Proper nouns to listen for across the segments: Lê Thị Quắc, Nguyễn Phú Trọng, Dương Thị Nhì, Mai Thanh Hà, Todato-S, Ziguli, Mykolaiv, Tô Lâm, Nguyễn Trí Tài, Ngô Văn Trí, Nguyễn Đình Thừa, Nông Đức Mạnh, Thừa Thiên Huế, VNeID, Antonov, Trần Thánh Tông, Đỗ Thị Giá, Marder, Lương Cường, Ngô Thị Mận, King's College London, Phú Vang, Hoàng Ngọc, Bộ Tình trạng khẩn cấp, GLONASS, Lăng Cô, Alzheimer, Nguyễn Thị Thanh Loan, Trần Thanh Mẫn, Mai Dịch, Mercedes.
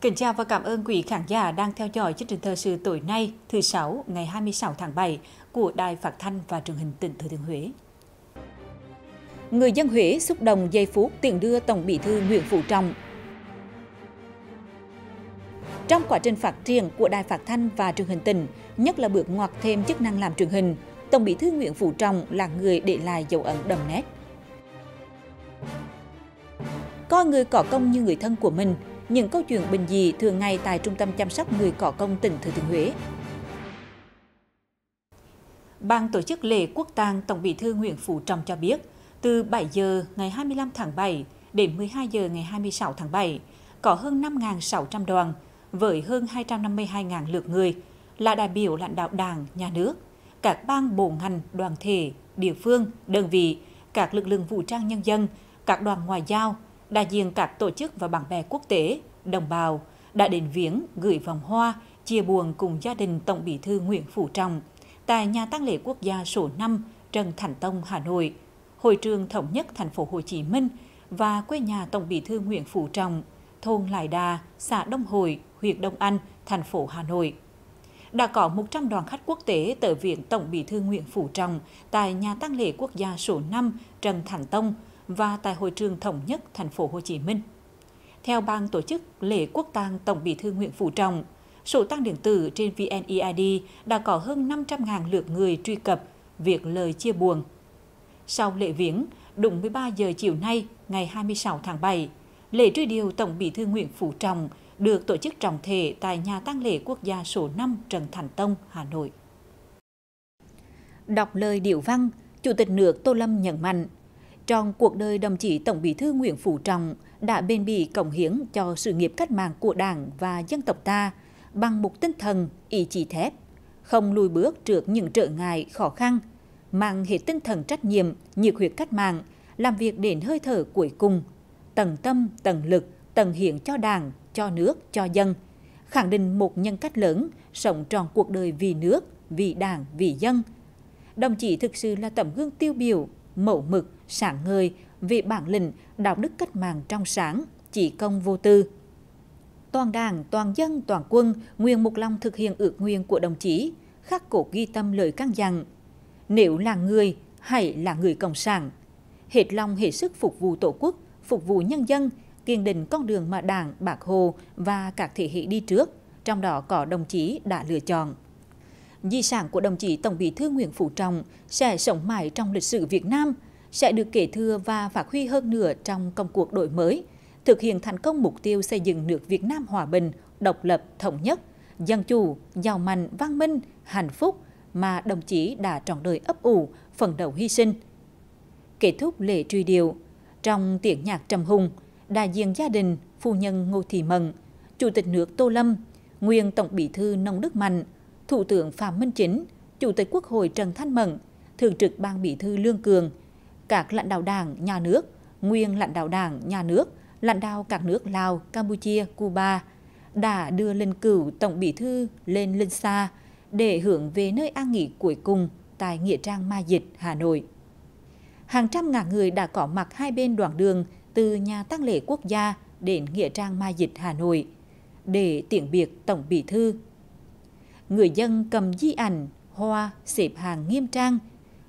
Kính chào và cảm ơn quý khán giả đang theo dõi chương trình thời sự tối nay, thứ Sáu, ngày 26 tháng 7 của Đài Phát thanh và Truyền hình tỉnh Thừa Thiên Huế. Người dân Huế xúc động giây phút tiễn đưa Tổng Bí thư Nguyễn Phú Trọng. Trong quá trình phát triển của Đài Phát thanh và Truyền hình tỉnh, nhất là bước ngoặt thêm chức năng làm truyền hình, Tổng Bí thư Nguyễn Phú Trọng là người để lại dấu ấn đậm nét. Coi người có công như người thân của mình, những câu chuyện bình dị thường ngày tại Trung tâm chăm sóc người có công tỉnh Thừa Thiên Huế. Ban tổ chức lễ quốc tang Tổng Bí thư Nguyễn Phú Trọng cho biết, từ 7 giờ ngày 25 tháng 7 đến 12 giờ ngày 26 tháng 7, có hơn 5.600 đoàn với hơn 252.000 lượt người là đại biểu lãnh đạo Đảng, Nhà nước, các ban bộ ngành, đoàn thể, địa phương, đơn vị, các lực lượng vũ trang nhân dân, các đoàn ngoại giao, đại diện các tổ chức và bạn bè quốc tế, đồng bào đã đến viếng, gửi vòng hoa, chia buồn cùng gia đình Tổng Bí thư Nguyễn Phú Trọng tại nhà tang lễ quốc gia số 5 Trần Thánh Tông, Hà Nội, Hội trường Thống nhất Thành phố Hồ Chí Minh và quê nhà Tổng Bí thư Nguyễn Phú Trọng, thôn Lại Đà, xã Đông Hội, huyện Đông Anh, thành phố Hà Nội. Đã có 100 đoàn khách quốc tế tới viếng Tổng Bí thư Nguyễn Phú Trọng tại nhà tang lễ quốc gia số 5 Trần Thánh Tông và tại Hội trường Thống nhất Thành phố Hồ Chí Minh. Theo ban tổ chức lễ quốc tang Tổng Bí thư Nguyễn Phú Trọng, sổ tang điện tử trên VNeID đã có hơn 500.000 lượt người truy cập, viết lời chia buồn. Sau lễ viếng, đúng 13 giờ chiều nay, ngày 26 tháng 7, lễ truy điệu Tổng Bí thư Nguyễn Phú Trọng được tổ chức trọng thể tại nhà tang lễ quốc gia số 5 Trần Thánh Tông, Hà Nội. Đọc lời điệu văn, Chủ tịch nước Tô Lâm nhấn mạnh, trong cuộc đời đồng chí Tổng Bí thư Nguyễn Phú Trọng đã bền bỉ cống hiến cho sự nghiệp cách mạng của Đảng và dân tộc ta bằng một tinh thần, ý chí thép, không lùi bước trước những trở ngại, khó khăn, mang hết tinh thần trách nhiệm, nhiệt huyết cách mạng, làm việc đến hơi thở cuối cùng, tận tâm, tận lực, tận hiến cho Đảng, cho nước, cho dân, khẳng định một nhân cách lớn, sống trọn cuộc đời vì nước, vì Đảng, vì dân. Đồng chí thực sự là tấm gương tiêu biểu, mẫu mực, sáng ngời về bản lĩnh, đạo đức cách mạng trong sáng, chỉ công vô tư. Toàn Đảng, toàn dân, toàn quân nguyện một lòng thực hiện ước nguyện của đồng chí, khắc cốt ghi tâm lời căn dặn: nếu là người, hãy là người cộng sản, hết lòng hết sức phục vụ Tổ quốc, phục vụ nhân dân, kiên định con đường mà Đảng, Bác Hồ và các thế hệ đi trước, trong đó có đồng chí đã lựa chọn. Di sản của đồng chí Tổng Bí thư Nguyễn Phú Trọng sẽ sống mãi trong lịch sử Việt Nam, sẽ được kế thừa và phát huy hơn nữa trong công cuộc đổi mới, thực hiện thành công mục tiêu xây dựng nước Việt Nam hòa bình, độc lập, thống nhất, dân chủ, giàu mạnh, văn minh, hạnh phúc mà đồng chí đã trọn đời ấp ủ, phấn đấu hy sinh. Kết thúc lễ truy điệu, trong tiếng nhạc trầm hùng, đại diện gia đình, phu nhân Ngô Thị Mận, Chủ tịch nước Tô Lâm, nguyên Tổng Bí thư Nông Đức Mạnh, Thủ tướng Phạm Minh Chính, Chủ tịch Quốc hội Trần Thanh Mẫn, Thường trực Ban Bí thư Lương Cường, các lãnh đạo Đảng, Nhà nước, nguyên lãnh đạo Đảng, Nhà nước, lãnh đạo các nước Lào, Campuchia, Cuba đã đưa linh cữu Tổng Bí thư lên linh xa để hưởng về nơi an nghỉ cuối cùng tại nghĩa trang Mai Dịch, Hà Nội. Hàng trăm ngàn người đã có mặt hai bên đoạn đường từ nhà tang lễ quốc gia đến nghĩa trang Mai Dịch, Hà Nội để tiễn biệt Tổng Bí thư. Người dân cầm di ảnh, hoa xếp hàng nghiêm trang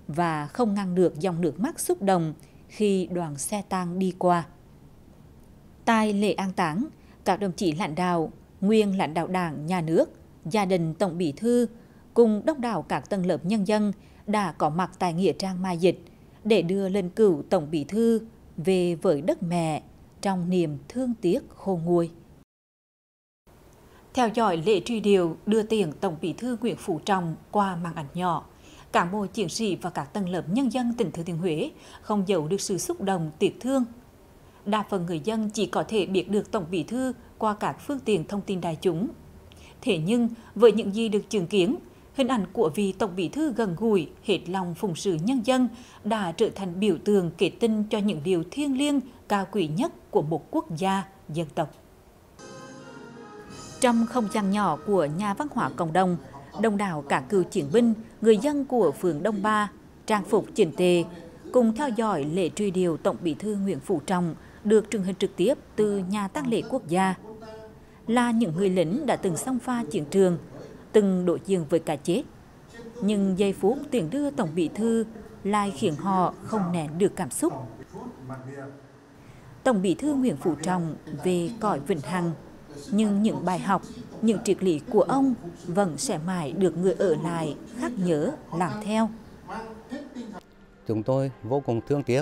và không ngăn được dòng nước mắt xúc động khi đoàn xe tang đi qua. Tại lễ an táng, các đồng chí lãnh đạo, nguyên lãnh đạo Đảng, Nhà nước, gia đình Tổng Bí thư cùng đông đảo các tầng lớp nhân dân đã có mặt tại nghĩa trang Mai Dịch để đưa linh cữu Tổng Bí thư về với đất mẹ trong niềm thương tiếc khôn nguôi. Theo dõi lễ truy điệu đưa tiễn Tổng Bí thư Nguyễn Phú Trọng qua màn ảnh nhỏ, cán bộ chiến sĩ và các tầng lớp nhân dân tỉnh Thừa Thiên Huế không giấu được sự xúc động, tiếc thương. Đa phần người dân chỉ có thể biết được Tổng Bí thư qua các phương tiện thông tin đại chúng. Thế nhưng, với những gì được chứng kiến, hình ảnh của vị Tổng Bí thư gần gũi, hết lòng phụng sự nhân dân đã trở thành biểu tượng kết tinh cho những điều thiêng liêng, cao quý nhất của một quốc gia, dân tộc. Trong không gian nhỏ của nhà văn hóa cộng đồng, đông đảo cả cựu chiến binh, người dân của phường Đông Ba, trang phục chỉnh tề, cùng theo dõi lễ truy điệu Tổng Bí thư Nguyễn Phú Trọng được truyền hình trực tiếp từ nhà tang lễ quốc gia. là những người lính đã từng xông pha chiến trường, từng đối diện với cái chết. Nhưng giây phút tiễn đưa Tổng Bí thư lại khiến họ không nén được cảm xúc. Tổng Bí thư Nguyễn Phú Trọng về cõi vĩnh hằng, nhưng những bài học, những triết lý của ông vẫn sẽ mãi được người ở lại khắc nhớ, làm theo. Chúng tôi vô cùng thương tiếc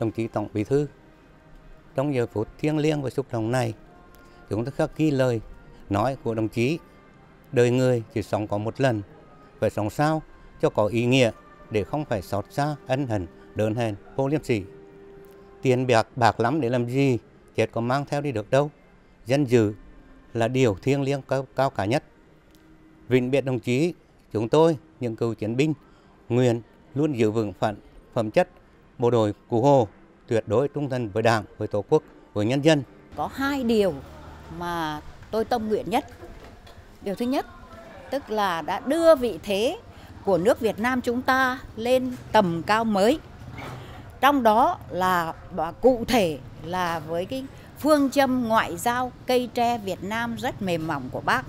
đồng chí Tổng Bí thư. Trong giờ phút thiêng liêng và xúc động này, chúng tôi khắc ghi lời nói của đồng chí: đời người chỉ sống có một lần, phải sống sao cho có ý nghĩa, để không phải xót xa, ân hận, đớn hèn, vô liêm sỉ. Tiền bạc bạc lắm để làm gì, chết có mang theo đi được đâu. Danh dự là điều thiêng liêng cao cả nhất. Vĩnh biệt đồng chí, chúng tôi những cựu chiến binh nguyện luôn giữ vững phẩm chất bộ đội cụ Hồ, tuyệt đối trung thành với Đảng, với Tổ quốc, với nhân dân. Có hai điều mà tôi tâm nguyện nhất. Điều thứ nhất, tức là đã đưa vị thế của nước Việt Nam chúng ta lên tầm cao mới. Trong đó là cụ thể là với cái phương châm ngoại giao cây tre Việt Nam rất mềm mỏng của Bác.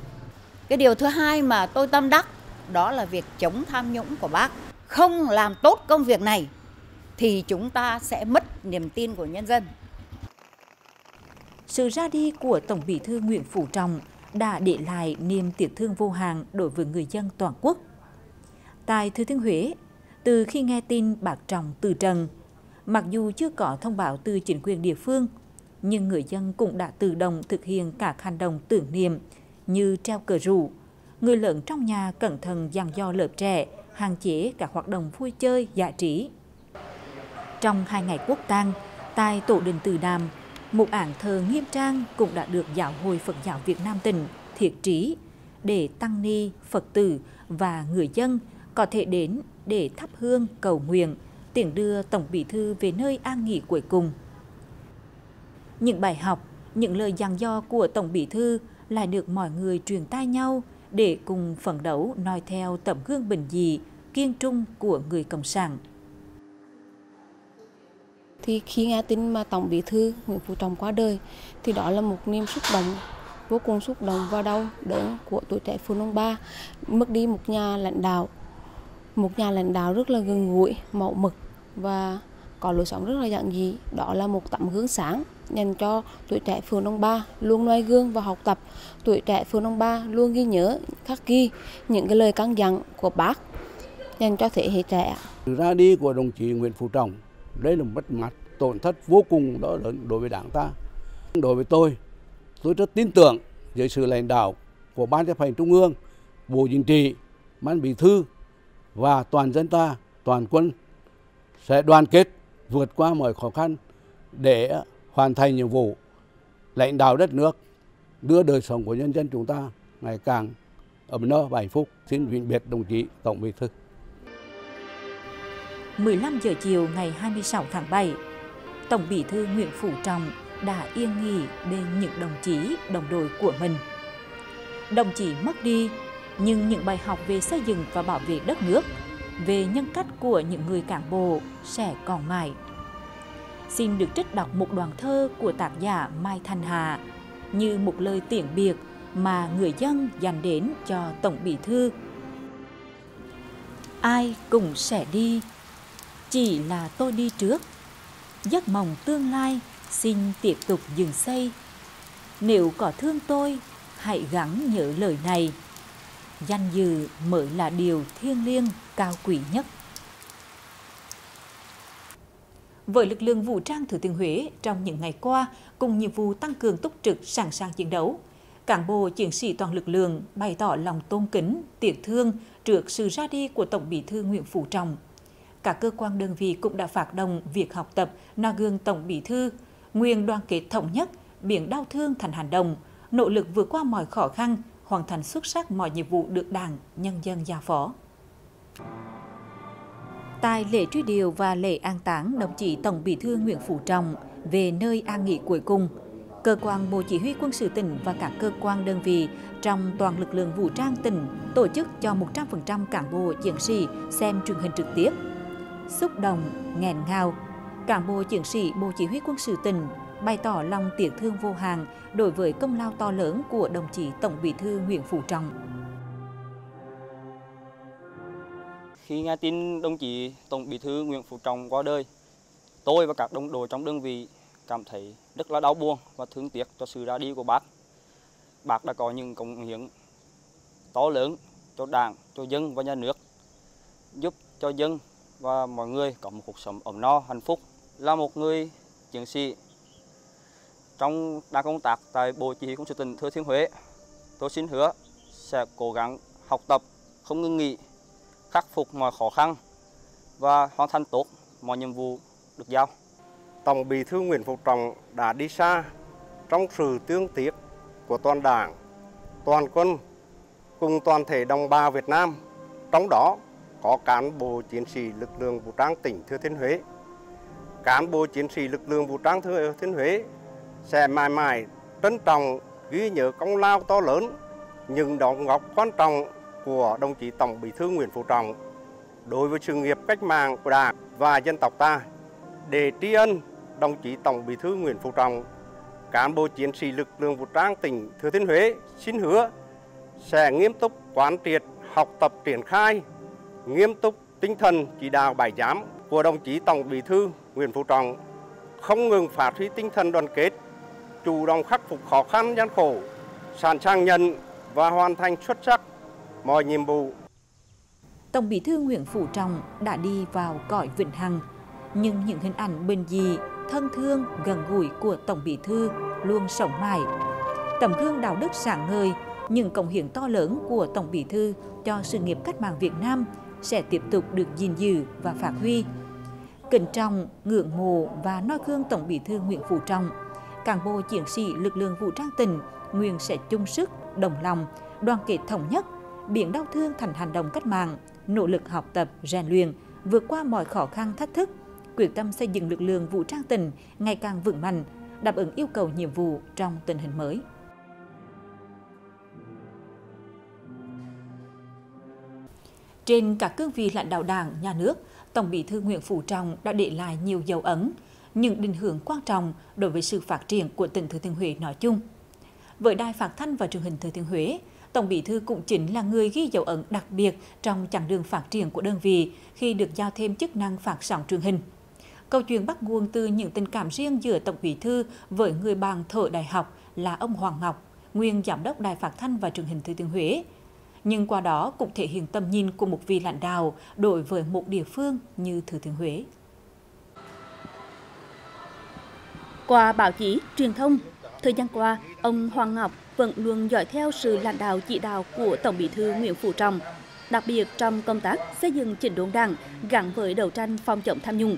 Cái điều thứ hai mà tôi tâm đắc đó là việc chống tham nhũng của Bác. Không làm tốt công việc này thì chúng ta sẽ mất niềm tin của nhân dân. Sự ra đi của Tổng Bí thư Nguyễn Phú Trọng đã để lại niềm tiếc thương vô hạn đối với người dân toàn quốc. Tại Thừa Thiên Huế, từ khi nghe tin bác Trọng từ trần, mặc dù chưa có thông báo từ chính quyền địa phương, nhưng người dân cũng đã tự động thực hiện các hành động tưởng niệm như treo cờ rủ, người lớn trong nhà cẩn thận dặn dò lớp trẻ hạn chế các hoạt động vui chơi giải trí. Trong hai ngày quốc tang, tại tổ đình Từ Đàm, một ảng thờ nghiêm trang cũng đã được Giáo hội Phật giáo Việt Nam tỉnh thiết trí để tăng ni, Phật tử và người dân có thể đến để thắp hương cầu nguyện, tiễn đưa Tổng Bí thư về nơi an nghỉ cuối cùng. Những bài học, những lời dặn dò của Tổng Bí thư lại được mọi người truyền tai nhau để cùng phấn đấu noi theo tấm gương bình dị, kiên trung của người cộng sản. Thì khi nghe tin mà Tổng Bí thư Nguyễn Phú Trọng qua đời thì đó là một niềm xúc động, vô cùng xúc động và đau đớn của tuổi trẻ Phú Long Ba, mất đi một nhà lãnh đạo rất là gần gũi, mẫu mực và có lối sống rất là giản dị. Đó là một tấm gương sáng dành cho tuổi trẻ phường Đông Ba luôn noi gương và học tập. Tuổi trẻ phường Đông Ba luôn ghi nhớ, khắc ghi những cái lời căn dặn của Bác dành cho thế hệ trẻ. Sự ra đi của đồng chí Nguyễn Phú Trọng, đây là một mất mát, tổn thất vô cùng đó lớn đối với Đảng ta. Đối với tôi rất tin tưởng dưới sự lãnh đạo của Ban Chấp hành Trung ương, Bộ Chính trị, Ban Bí thư và toàn dân ta, toàn quân sẽ đoàn kết vượt qua mọi khó khăn để hoàn thành nhiệm vụ lãnh đạo đất nước, đưa đời sống của nhân dân chúng ta ngày càng ấm no và hạnh phúc. Xin vĩnh biệt đồng chí Tổng Bí thư. 15 giờ chiều ngày 26 tháng 7, Tổng Bí thư Nguyễn Phú Trọng đã yên nghỉ bên những đồng chí, đồng đội của mình. Đồng chí mất đi, nhưng những bài học về xây dựng và bảo vệ đất nước, về nhân cách của những người cán bộ sẽ còn mãi. Xin được trích đọc một đoạn thơ của tác giả Mai Thanh Hà như một lời tiễn biệt mà người dân dành đến cho Tổng Bí thư. Ai cũng sẽ đi, chỉ là tôi đi trước. Giấc mộng tương lai xin tiếp tục dựng xây. Nếu có thương tôi, hãy gắng nhớ lời này. Danh dự mới là điều thiêng liêng cao quý nhất. Với lực lượng vũ trang Thừa Thiên Huế trong những ngày qua, cùng nhiệm vụ tăng cường túc trực sẵn sàng chiến đấu, cán bộ chiến sĩ toàn lực lượng bày tỏ lòng tôn kính, tiếc thương trước sự ra đi của Tổng Bí thư Nguyễn Phú Trọng. Các cơ quan đơn vị cũng đã phát động việc học tập noi gương Tổng Bí thư, nguyện đoàn kết thống nhất, biến đau thương thành hành động, nỗ lực vượt qua mọi khó khăn, hoàn thành xuất sắc mọi nhiệm vụ được Đảng, nhân dân giao phó. Tại lễ truy điệu và lễ an táng đồng chí Tổng Bí thư Nguyễn Phú Trọng về nơi an nghỉ cuối cùng, cơ quan Bộ Chỉ huy Quân sự tỉnh và các cơ quan đơn vị trong toàn lực lượng vũ trang tỉnh tổ chức cho 100% cán bộ chiến sĩ xem truyền hình trực tiếp. Xúc động, nghẹn ngào, Cán bộ chiến sĩ Bộ Chỉ huy Quân sự tỉnh bày tỏ lòng tiếc thương vô hạn đối với công lao to lớn của đồng chí Tổng Bí thư Nguyễn Phú Trọng. Khi nghe tin đồng chí Tổng Bí thư Nguyễn Phú Trọng qua đời, tôi và các đồng đội trong đơn vị cảm thấy rất là đau buồn và thương tiếc cho sự ra đi của bác. Bác đã có những cống hiến to lớn cho Đảng, cho dân và nhà nước, giúp cho dân và mọi người có một cuộc sống ấm no, hạnh phúc. Là một người chiến sĩ trong đang công tác tại Bộ Chỉ huy Quân sự tỉnh Thừa Thiên Huế, tôi xin hứa sẽ cố gắng học tập, không ngừng nghỉ, khắc phục mọi khó khăn và hoàn thành tốt mọi nhiệm vụ được giao. Tổng Bí thư Nguyễn Phú Trọng đã đi xa trong sự thương tiếc của toàn Đảng, toàn quân cùng toàn thể đồng bào Việt Nam, trong đó có cán bộ chiến sĩ lực lượng vũ trang tỉnh Thừa Thiên Huế. Cán bộ chiến sĩ lực lượng vũ trang Thừa Thiên Huế sẽ mãi mãi trân trọng ghi nhớ công lao to lớn, những đóng góp quan trọng của đồng chí Tổng Bí thư Nguyễn Phú Trọng đối với sự nghiệp cách mạng của Đảng và dân tộc ta. Để tri ân đồng chí Tổng Bí thư Nguyễn Phú Trọng, cán bộ chiến sĩ lực lượng vũ trang tỉnh Thừa Thiên Huế xin hứa sẽ nghiêm túc quán triệt, học tập triển khai nghiêm túc tinh thần chỉ đạo bài giám của đồng chí Tổng Bí thư Nguyễn Phú Trọng, không ngừng phát huy tinh thần đoàn kết, chủ động khắc phục khó khăn gian khổ, sẵn sàng nhận và hoàn thành xuất sắc mọi nhiệm vụ. Tổng Bí thư Nguyễn Phú Trọng đã đi vào cõi vĩnh hằng, nhưng những hình ảnh bình dị, thân thương, gần gũi của Tổng Bí thư luôn sống mãi. Tấm gương đạo đức sáng ngời, những cống hiến to lớn của Tổng Bí thư cho sự nghiệp cách mạng Việt Nam sẽ tiếp tục được gìn giữ và phát huy. Kính trọng, ngưỡng mộ và noi gương Tổng Bí thư Nguyễn Phú Trọng, cán bộ chiến sĩ lực lượng vũ trang tỉnh nguyện sẽ chung sức, đồng lòng, đoàn kết thống nhất, biến đau thương thành hành động cách mạng, nỗ lực học tập, rèn luyện, vượt qua mọi khó khăn thách thức, quyết tâm xây dựng lực lượng vũ trang tỉnh ngày càng vững mạnh, đáp ứng yêu cầu nhiệm vụ trong tình hình mới. Trên các cương vị lãnh đạo Đảng, nhà nước, Tổng Bí thư Nguyễn Phú Trọng đã để lại nhiều dấu ấn, những định hướng quan trọng đối với sự phát triển của tỉnh Thừa Thiên Huế nói chung. Với Đài Phát thanh và Truyền hình Thừa Thiên Huế, Tổng Bí thư cũng chính là người ghi dấu ấn đặc biệt trong chặng đường phát triển của đơn vị khi được giao thêm chức năng phát sóng truyền hình. Câu chuyện bắt nguồn từ những tình cảm riêng giữa Tổng Bí thư với người bạn thợ đại học là ông Hoàng Ngọc, nguyên Giám đốc Đài Phát thanh và Truyền hình Thừa Thiên Huế. Nhưng qua đó cũng thể hiện tầm nhìn của một vị lãnh đạo đối với một địa phương như Thừa Thiên Huế. Qua báo chí, truyền thông, thời gian qua, ông Hoàng Ngọc vẫn luôn dõi theo sự lãnh đạo chỉ đạo của Tổng Bí thư Nguyễn Phú Trọng, đặc biệt trong công tác xây dựng chỉnh đốn Đảng gắn với đấu tranh phòng chống tham nhũng.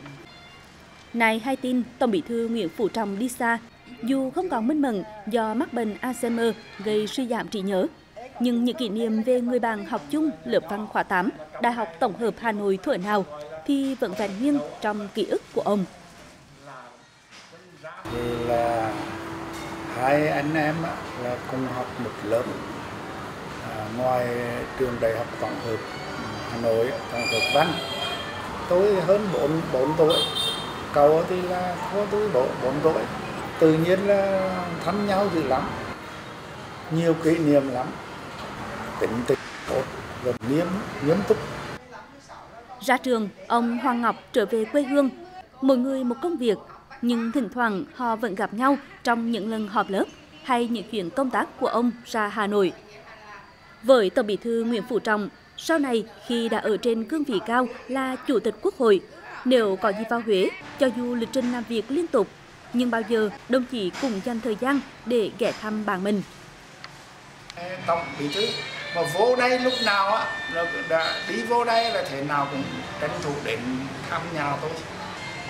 Nay hay tin Tổng Bí thư Nguyễn Phú Trọng đi xa, dù không còn minh mẫn do mắc bệnh Alzheimer gây suy giảm trí nhớ, nhưng những kỷ niệm về người bạn học chung lớp văn khóa 8, Đại học Tổng hợp Hà Nội thuở nào thì vẫn vẹn nguyên trong ký ức của ông. Là hai anh em là cùng học một lớp ngoài trường Đại học Tổng hợp Hà Nội, Tổng hợp Văn. Tôi hơn 4 tuổi, cậu thì là có tôi 4 tuổi. Tự nhiên là thăm nhau dữ lắm, nhiều kỷ niệm lắm. Tỉnh tịch tốt và nghiêm túc. Ra trường, ông Hoàng Ngọc trở về quê hương, mỗi người một công việc, nhưng thỉnh thoảng họ vẫn gặp nhau trong những lần họp lớp hay những chuyến công tác của ông ra Hà Nội. Với Tổng Bí thư Nguyễn Phú Trọng, sau này khi đã ở trên cương vị cao là Chủ tịch Quốc hội, nếu có dịp vào Huế, cho dù lịch trình làm việc liên tục, nhưng bao giờ đồng chí cũng dành thời gian để ghé thăm bạn mình. Tổng Bí thư mà vô đây lúc nào á, đi vô đây là thế nào cũng tranh thủ đến thăm nhà tôi.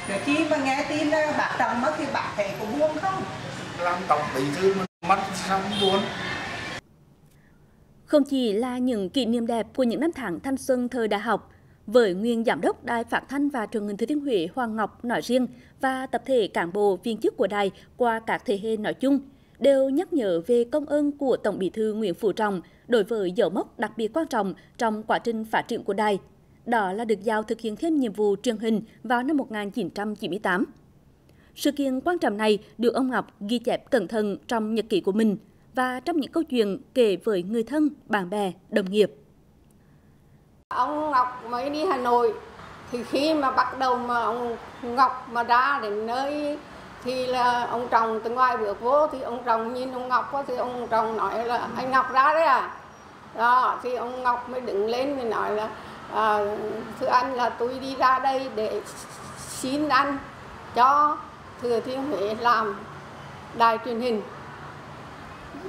Rồi khi mà nghe tin bác Trọng mất thì bác thầy có buồn không? Làm Tổng Bí thư mất xong buồn. Không chỉ là những kỷ niệm đẹp của những năm tháng thanh xuân thời đại học, với nguyên Giám đốc Đài Phát thanh và Truyền hình Thừa Thiên Huế Hoàng Ngọc nói riêng và tập thể cán bộ viên chức của đài qua các thế hệ nói chung, đều nhắc nhở về công ơn của Tổng Bí thư Nguyễn Phú Trọng đối với dấu mốc đặc biệt quan trọng trong quá trình phát triển của đài, đó là được giao thực hiện thêm nhiệm vụ truyền hình vào năm 1998. Sự kiện quan trọng này được ông Ngọc ghi chép cẩn thận trong nhật ký của mình và trong những câu chuyện kể với người thân, bạn bè, đồng nghiệp. Ông Ngọc mới đi Hà Nội, thì khi mà bắt đầu mà ông Ngọc mà ra đến nơi thì là ông Trọng từ ngoài bước vô, thì ông Trọng nhìn ông Ngọc thì ông Trọng nói là anh Ngọc ra đấy à. Đó, thì ông Ngọc mới đứng lên thì nói là thưa anh là tôi đi ra đây để xin anh cho Thừa Thiên Huế làm đài truyền hình.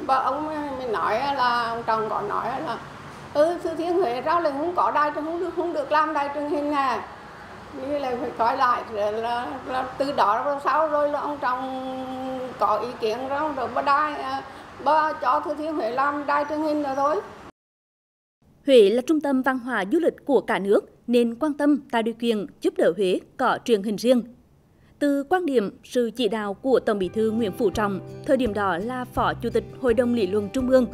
Và ông mới nói là ông Trọng có nói là Thừa Thiên Huế ra là không có đài, không được làm đài truyền hình nè. Như là phải coi lại là từ đó rồi sau rồi là ông Trọng có ý kiến rồi ba cho Thừa Thiên Huế làm đài truyền hình rồi thôi. Huế là trung tâm văn hóa du lịch của cả nước nên quan tâm tạo điều kiện giúp đỡ Huế có truyền hình riêng. Từ quan điểm sự chỉ đạo của Tổng Bí thư Nguyễn Phú Trọng, thời điểm đó là Phó Chủ tịch Hội đồng Lý luận Trung ương,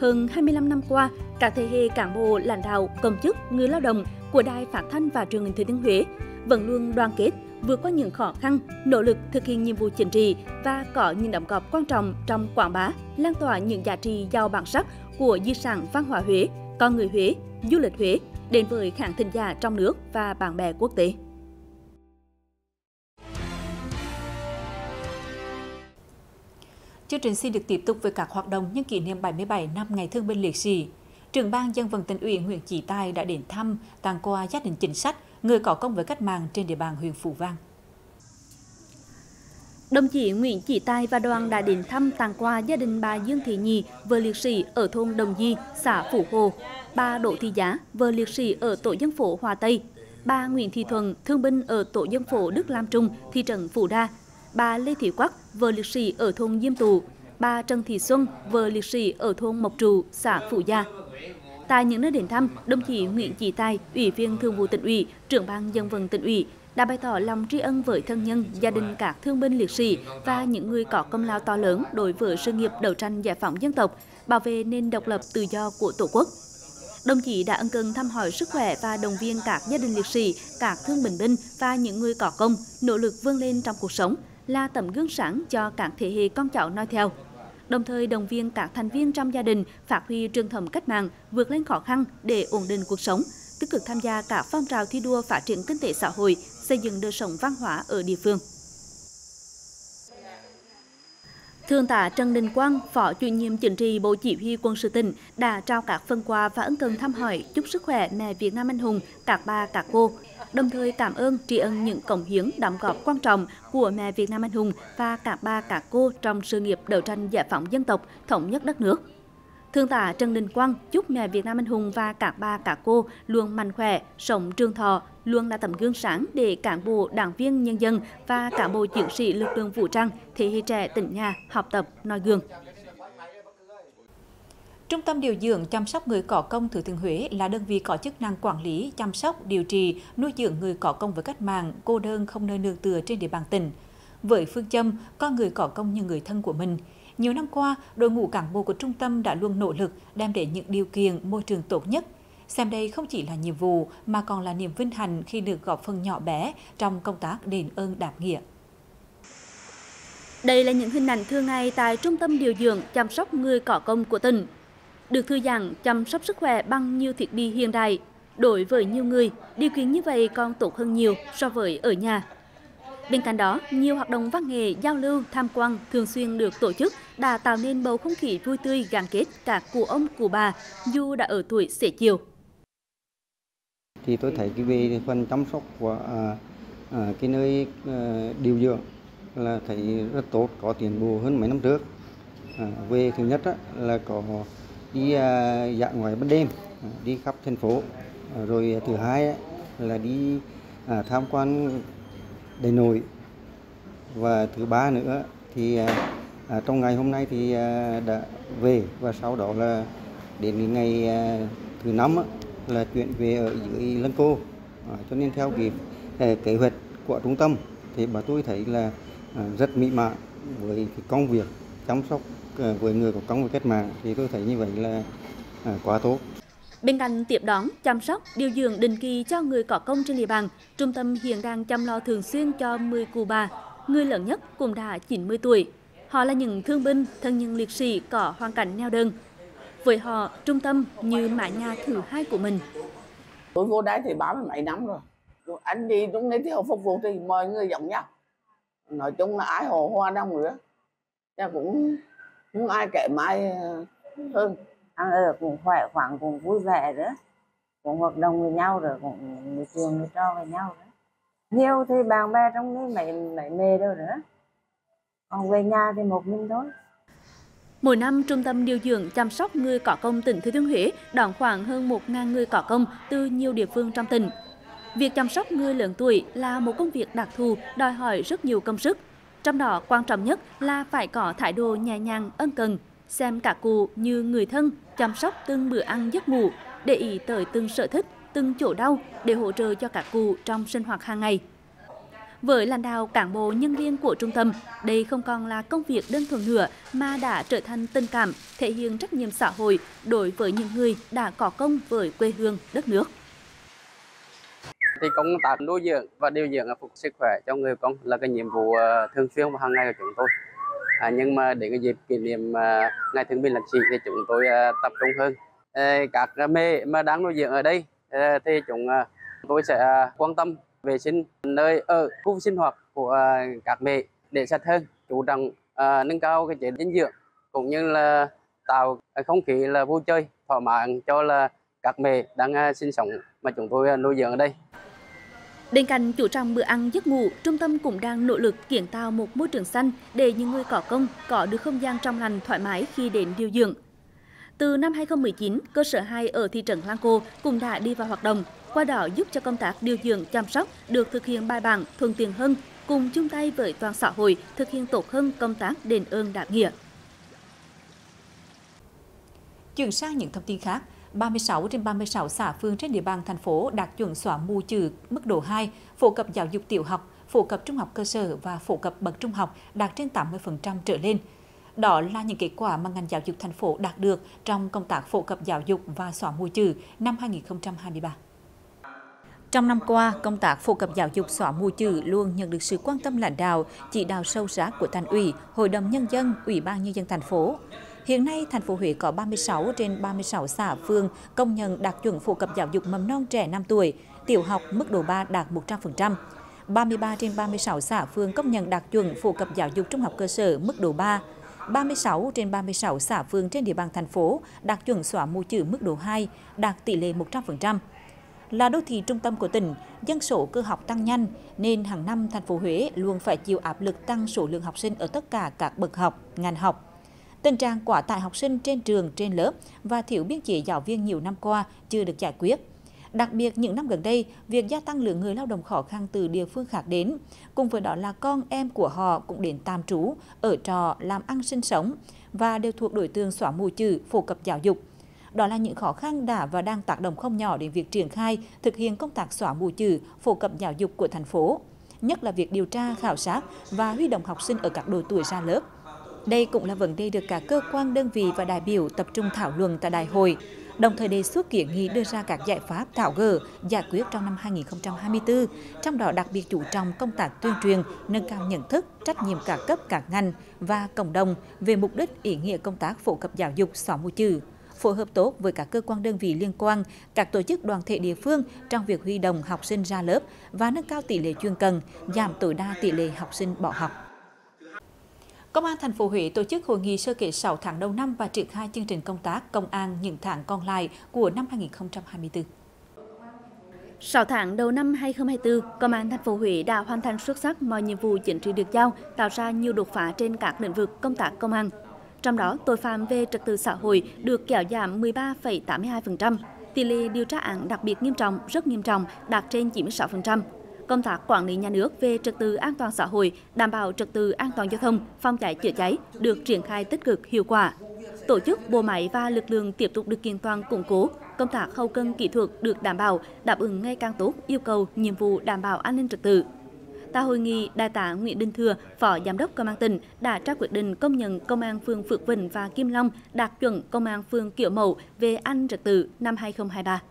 hơn 25 năm qua, các thế hệ cán bộ, lãnh đạo, công chức, người lao động của Đài Phát thanh và Truyền hình Thừa Thiên Huế vẫn luôn đoàn kết, vượt qua những khó khăn, nỗ lực thực hiện nhiệm vụ chính trị và có những đóng góp quan trọng trong quảng bá, lan tỏa những giá trị giàu bản sắc của di sản văn hóa Huế, con người Huế, du lịch Huế đến với khán thính giả trong nước và bạn bè quốc tế. Chương trình xin được tiếp tục với các hoạt động nhân kỷ niệm 77 năm Ngày Thương binh Liệt sĩ. Trưởng ban Dân vận Tỉnh ủy Nguyễn Trí Tài đã đến thăm, tặng quà gia đình chính sách, người có công với cách mạng trên địa bàn huyện Phú Vang. Đồng chí Nguyễn Trí Tài và đoàn đã đến thăm, tặng quà gia đình bà Dương Thị Nhì, vợ liệt sĩ ở thôn Đồng Di, xã Phủ Hồ, bà Đỗ Thị Giá, vợ liệt sĩ ở tổ dân phố Hòa Tây, bà Nguyễn Thị Thuận, thương binh ở tổ dân phố Đức Lam Trung, thị trấn Phủ Đa, bà Lê Thị Quắc, vợ liệt sĩ ở thôn Diêm Tụ, bà Trần Thị Xuân, vợ liệt sĩ ở thôn Mộc Trụ, xã Phủ Gia. Tại những nơi đến thăm, đồng chí Nguyễn Trí Tài, Ủy viên Thường vụ Tỉnh ủy, Trưởng ban Dân vận Tỉnh ủy đã bày tỏ lòng tri ân với thân nhân, gia đình các thương binh liệt sĩ và những người có công lao to lớn đối với sự nghiệp đấu tranh giải phóng dân tộc, bảo vệ nền độc lập tự do của Tổ quốc. Đồng chí đã ân cần thăm hỏi sức khỏe và động viên các gia đình liệt sĩ, các thương bệnh binh và những người có công nỗ lực vươn lên trong cuộc sống, là tấm gương sáng cho các thế hệ con cháu noi theo, đồng thời động viên các thành viên trong gia đình phát huy truyền thống cách mạng, vượt lên khó khăn để ổn định cuộc sống, tích cực tham gia các phong trào thi đua phát triển kinh tế xã hội, xây dựng đời sống văn hóa ở địa phương. Thượng tá Trần Đình Quang, Phó Chủ nhiệm Chính trị Bộ Chỉ huy Quân sự tỉnh đã trao các phần quà và ân cần thăm hỏi chúc sức khỏe mẹ Việt Nam anh hùng, các bà, các cô, đồng thời cảm ơn tri ân những cống hiến đóng góp quan trọng của mẹ Việt Nam anh hùng và các bà, các cô trong sự nghiệp đấu tranh giải phóng dân tộc, thống nhất đất nước. Thượng tá Trần Đình Quang chúc mẹ Việt Nam anh hùng và các bà, các cô luôn mạnh khỏe, sống trường thọ, luôn là tấm gương sáng để cán bộ, đảng viên, nhân dân và cán bộ chiến sĩ lực lượng vũ trang, thế hệ trẻ tỉnh nhà học tập noi gương. Trung tâm điều dưỡng chăm sóc người có công Thừa Thiên Huế là đơn vị có chức năng quản lý, chăm sóc, điều trị, nuôi dưỡng người có công với cách mạng, cô đơn không nơi nương tựa trên địa bàn tỉnh. Với phương châm coi người có công như người thân của mình, nhiều năm qua, đội ngũ cán bộ của trung tâm đã luôn nỗ lực đem đến những điều kiện môi trường tốt nhất. Xem đây không chỉ là nhiệm vụ mà còn là niềm vinh hạnh khi được góp phần nhỏ bé trong công tác đền ơn đáp nghĩa. Đây là những hình ảnh thường ngày tại Trung tâm điều dưỡng chăm sóc người có công của tỉnh. Được thư giãn, chăm sóc sức khỏe bằng nhiều thiết bị hiện đại, đối với nhiều người, điều kiện như vậy còn tốt hơn nhiều so với ở nhà. Bên cạnh đó, nhiều hoạt động văn nghệ, giao lưu, tham quan thường xuyên được tổ chức đã tạo nên bầu không khí vui tươi gắn kết các cụ ông, cụ bà dù đã ở tuổi xế chiều. Thì tôi thấy cái phần chăm sóc của cái nơi điều dưỡng là thấy rất tốt, có tiến bộ hơn mấy năm trước. Về thứ nhất là có đi dã ngoại ban đêm, đi khắp thành phố. Rồi thứ hai là đi tham quan Đại Nội. Và thứ ba nữa thì trong ngày hôm nay thì đã về và sau đó là đến ngày thứ năm là chuyển về ở dưới Lăng Cô. Cho nên theo kế hoạch của trung tâm thì bà tôi thấy là rất mỹ mãn với cái công việc chăm sóc với người có công với cách mạng, thì tôi thấy như vậy là quá tốt. Bên cạnh tiếp đón, chăm sóc, điều dưỡng định kỳ cho người có công trên địa bàn, trung tâm hiện đang chăm lo thường xuyên cho 10 cụ bà, người lớn nhất cũng đã 90 tuổi. Họ là những thương binh, thân nhân liệt sĩ có hoàn cảnh neo đơn. Với họ, trung tâm như mái nhà thứ hai của mình. Tôi vô đấy thì 30 mấy năm rồi. Anh đi đúng đấy thì họ phục vụ thì mọi người giống nhau. Nói chung là ai hồ hoa đông nữa. Chắc cũng không ai kể mai hơn. Ăn ở cũng khỏe khoảng, cũng vui vẻ nữa. Cũng hoạt động với nhau rồi, cũng người trường người cho với nhau nữa. Nhiều thì bạn bè trong đấy mấy mê đâu nữa. Còn về nhà thì một mình thôi. Mỗi năm, Trung tâm Điều dưỡng chăm sóc người có công tỉnh Thừa Thiên Huế đón khoảng hơn 1.000 người có công từ nhiều địa phương trong tỉnh. Việc chăm sóc người lớn tuổi là một công việc đặc thù, đòi hỏi rất nhiều công sức. Trong đó, quan trọng nhất là phải có thái độ nhẹ nhàng, ân cần, xem các cụ như người thân, chăm sóc từng bữa ăn giấc ngủ, để ý tới từng sở thích, từng chỗ đau để hỗ trợ cho các cụ trong sinh hoạt hàng ngày. Với lãnh đạo cán bộ nhân viên của trung tâm, đây không còn là công việc đơn thuần nữa mà đã trở thành tình cảm, thể hiện trách nhiệm xã hội đối với những người đã có công với quê hương, đất nước. Thì công tác nuôi dưỡng và điều dưỡng phục sức khỏe cho người công là cái nhiệm vụ thường xuyên và hàng ngày của chúng tôi. Nhưng mà để cái dịp kỷ niệm ngày thương binh liệt sĩ thì chúng tôi tập trung hơn. Các mẹ mà đang nuôi dưỡng ở đây thì tôi sẽ quan tâm vệ sinh nơi ở, khu sinh hoạt của các mẹ để sạch hơn, chú trọng nâng cao cái chế dinh dưỡng cũng như là tạo không khí là vui chơi thỏa mãn cho là các mẹ đang sinh sống mà chúng tôi nuôi dưỡng ở đây. Bên cạnh chú trọng bữa ăn giấc ngủ, trung tâm cũng đang nỗ lực kiến tạo một môi trường xanh để những người có công có được không gian trong lành thoải mái khi đến điều dưỡng. Từ năm 2019, cơ sở 2 ở thị trấn Lăng Cô cũng đã đi vào hoạt động, qua đó giúp cho công tác điều dưỡng chăm sóc được thực hiện bài bản, thuận tiện hơn, cùng chung tay với toàn xã hội thực hiện tốt hơn công tác đền ơn đáp nghĩa. Chuyển sang những thông tin khác, 36 trên 36 xã phường trên địa bàn thành phố đạt chuẩn xóa mù chữ mức độ 2, phổ cập giáo dục tiểu học, phổ cập trung học cơ sở và phổ cập bậc trung học đạt trên 80% trở lên. Đó là những kết quả mà ngành giáo dục thành phố đạt được trong công tác phổ cập giáo dục và xóa mù chữ năm 2023. Trong năm qua, công tác phổ cập giáo dục xóa mù chữ luôn nhận được sự quan tâm lãnh đạo, chỉ đạo sâu sát của Thành ủy, Hội đồng Nhân dân, Ủy ban Nhân dân thành phố. Hiện nay, thành phố Huế có 36 trên 36 xã phường công nhận đạt chuẩn phổ cập giáo dục mầm non trẻ 5 tuổi, tiểu học mức độ 3 đạt 100%. 33 trên 36 xã phường công nhận đạt chuẩn phổ cập giáo dục trung học cơ sở mức độ 3. 36 trên 36 xã phường trên địa bàn thành phố đạt chuẩn xóa mù chữ mức độ 2, đạt tỷ lệ 100%. Là đô thị trung tâm của tỉnh, dân số cơ học tăng nhanh nên hàng năm thành phố Huế luôn phải chịu áp lực tăng số lượng học sinh ở tất cả các bậc học, ngành học. Tình trạng quá tải học sinh trên trường, trên lớp và thiếu biên chế giáo viên nhiều năm qua chưa được giải quyết. Đặc biệt những năm gần đây, việc gia tăng lượng người lao động khó khăn từ địa phương khác đến, cùng với đó là con em của họ cũng đến tạm trú, ở trọ, làm ăn sinh sống và đều thuộc đối tượng xóa mù chữ, phổ cập giáo dục. Đó là những khó khăn đã và đang tác động không nhỏ đến việc triển khai, thực hiện công tác xóa mù chữ, phổ cập giáo dục của thành phố, nhất là việc điều tra, khảo sát và huy động học sinh ở các độ tuổi ra lớp. Đây cũng là vấn đề được cả cơ quan, đơn vị và đại biểu tập trung thảo luận tại đại hội, đồng thời đề xuất kiến nghị đưa ra các giải pháp tháo gỡ, giải quyết trong năm 2024, trong đó đặc biệt chú trọng công tác tuyên truyền, nâng cao nhận thức, trách nhiệm cả cấp, cả ngành và cộng đồng về mục đích, ý nghĩa công tác phổ cập giáo dục xóa mù chữ, phối hợp tốt với các cơ quan, đơn vị liên quan, các tổ chức đoàn thể địa phương trong việc huy động học sinh ra lớp và nâng cao tỷ lệ chuyên cần, giảm tối đa tỷ lệ học sinh bỏ học. Công an thành phố Huế tổ chức hội nghị sơ kết 6 tháng đầu năm và triển khai chương trình công tác công an những tháng còn lại của năm 2024. 6 tháng đầu năm 2024, Công an thành phố Huế đã hoàn thành xuất sắc mọi nhiệm vụ chính trị được giao, tạo ra nhiều đột phá trên các lĩnh vực công tác công an. Trong đó, tội phạm về trật tự xã hội được kéo giảm 13,82%, tỷ lệ điều tra án đặc biệt nghiêm trọng, rất nghiêm trọng đạt trên 96%. Công tác quản lý nhà nước về trật tự an toàn xã hội, đảm bảo trật tự an toàn giao thông, phòng cháy chữa cháy được triển khai tích cực, hiệu quả. Tổ chức, bộ máy và lực lượng tiếp tục được kiện toàn, củng cố, công tác hậu cần kỹ thuật được đảm bảo, đáp ứng ngày càng tốt yêu cầu, nhiệm vụ đảm bảo an ninh trật tự. Tại hội nghị, Đại tá Nguyễn Đình Thừa, Phó Giám đốc Công an tỉnh đã trao quyết định công nhận Công an phường Phước Vĩnh và Kim Long đạt chuẩn Công an phường kiểu mẫu về an trật tự năm 2023.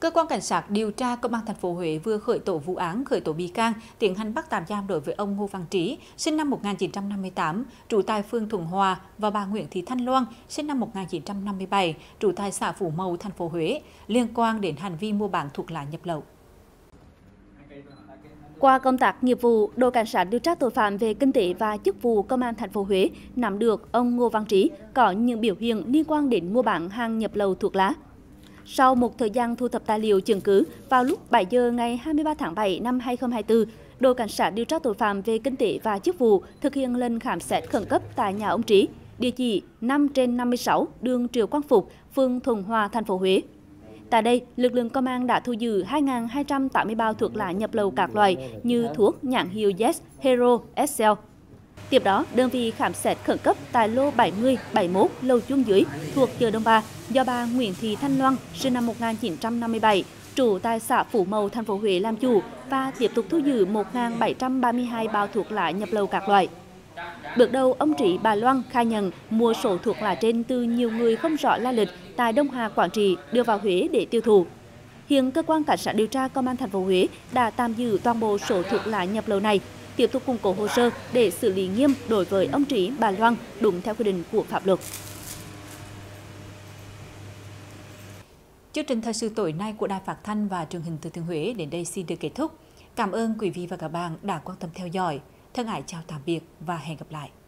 Cơ quan cảnh sát điều tra Công an thành phố Huế vừa khởi tố vụ án, khởi tố bị can, tiến hành bắt tạm giam đối với ông Ngô Văn Trí, sinh năm 1958, trú tại phường Thuận Hòa và bà Nguyễn Thị Thanh Loan, sinh năm 1957, trú tại xã Phủ Mậu, thành phố Huế, liên quan đến hành vi mua bán thuốc lá nhập lậu. Qua công tác nghiệp vụ, đội cảnh sát điều tra tội phạm về kinh tế và chức vụ Công an thành phố Huế nắm được ông Ngô Văn Trí có những biểu hiện liên quan đến mua bán hàng nhập lậu thuốc lá. Sau một thời gian thu thập tài liệu chứng cứ, vào lúc 7 giờ ngày 23 tháng 7 năm 2024, đội cảnh sát điều tra tội phạm về kinh tế và chức vụ thực hiện lệnh khám xét khẩn cấp tại nhà ông Trí, địa chỉ 5/56 đường Triệu Quang Phục, phường Thuận Hòa, thành phố Huế. Tại đây, lực lượng công an đã thu giữ 2.280 bao thuốc lá nhập lậu các loại như thuốc nhãn hiệu Yes, Hero, Excel. Tiếp đó, đơn vị khám xét khẩn cấp tại lô 70-71 Lầu Chuông Dưới thuộc chợ Đông Ba do bà Nguyễn Thị Thanh Loan, sinh năm 1957, trú tại xã Phủ Mậu, thành phố Huế làm chủ và tiếp tục thu giữ 1.732 bao thuốc lá nhập lậu các loại. Bước đầu, ông Trí, bà Loan khai nhận mua số thuốc lá trên từ nhiều người không rõ lai lịch tại Đông Hà, Quảng Trị đưa vào Huế để tiêu thụ. Hiện cơ quan cảnh sát điều tra Công an thành phố Huế đã tạm giữ toàn bộ số thuốc lá nhập lậu này, tiếp tục củng cố hồ sơ để xử lý nghiêm đối với ông Trí, bà Loan đúng theo quy định của pháp luật. Chương trình thời sự tối nay của Đài Phát thanh và Truyền hình Thừa Thiên Huế đến đây xin được kết thúc. Cảm ơn quý vị và các bạn đã quan tâm theo dõi. Thân ái chào tạm biệt và hẹn gặp lại.